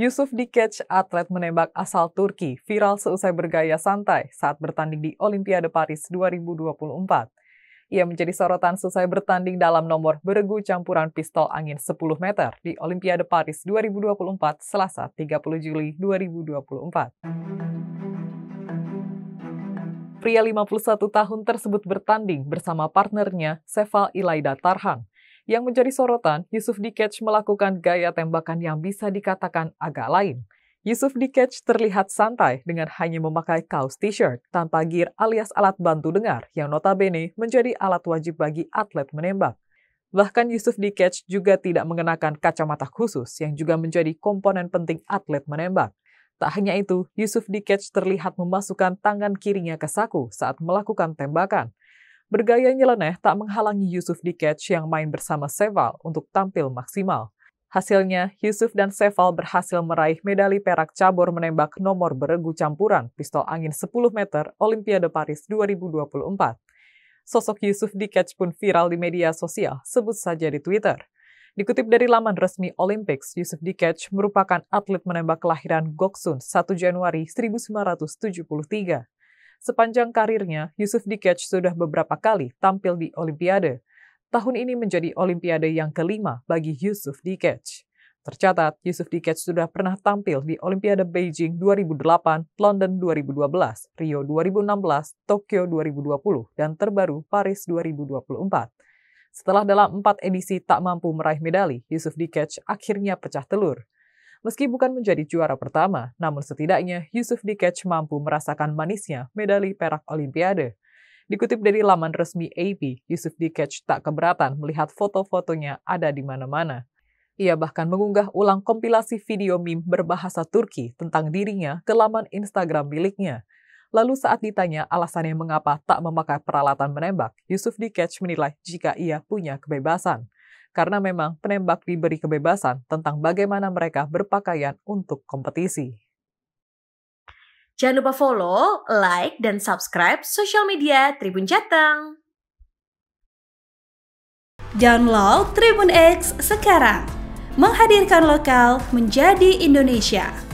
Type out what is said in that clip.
Yusuf Dikec, atlet menembak asal Turki, viral seusai bergaya santai saat bertanding di Olimpiade Paris 2024. Ia menjadi sorotan seusai bertanding dalam nomor beregu campuran pistol angin 10 meter di Olimpiade Paris 2024, Selasa 30 Juli 2024. Pria 51 tahun tersebut bertanding bersama partnernya Sevval Ilayda Tarhan. Yang menjadi sorotan, Yusuf Dikec melakukan gaya tembakan yang bisa dikatakan agak lain. Yusuf Dikec terlihat santai dengan hanya memakai kaos t-shirt tanpa gear alias alat bantu dengar yang notabene menjadi alat wajib bagi atlet menembak. Bahkan Yusuf Dikec juga tidak mengenakan kacamata khusus yang juga menjadi komponen penting atlet menembak. Tak hanya itu, Yusuf Dikec terlihat memasukkan tangan kirinya ke saku saat melakukan tembakan. Bergaya nyeleneh tak menghalangi Yusuf Dikec yang main bersama Sevval untuk tampil maksimal. Hasilnya, Yusuf dan Sevval berhasil meraih medali perak cabur menembak nomor beregu campuran pistol angin 10 meter Olimpiade Paris 2024. Sosok Yusuf Dikec pun viral di media sosial, sebut saja di Twitter. Dikutip dari laman resmi Olympics, Yusuf Dikec merupakan atlet menembak kelahiran Goksun 1 Januari 1973. Sepanjang karirnya, Yusuf Dikec sudah beberapa kali tampil di Olimpiade. Tahun ini menjadi Olimpiade yang ke-5 bagi Yusuf Dikec. Tercatat, Yusuf Dikec sudah pernah tampil di Olimpiade Beijing 2008, London 2012, Rio 2016, Tokyo 2020, dan terbaru Paris 2024. Setelah dalam 4 edisi tak mampu meraih medali, Yusuf Dikec akhirnya pecah telur. Meski bukan menjadi juara pertama, namun setidaknya Yusuf Dikec mampu merasakan manisnya medali perak Olimpiade. Dikutip dari laman resmi AP, Yusuf Dikec tak keberatan melihat foto-fotonya ada di mana-mana. Ia bahkan mengunggah ulang kompilasi video meme berbahasa Turki tentang dirinya ke laman Instagram miliknya. Lalu saat ditanya alasannya mengapa tak memakai peralatan menembak, Yusuf Dikec menilai jika ia punya kebebasan. Karena memang penembak diberi kebebasan tentang bagaimana mereka berpakaian untuk kompetisi. Jangan lupa follow, like, dan subscribe sosial media Tribun Jateng. Download TribunX sekarang. Menghadirkan lokal menjadi Indonesia.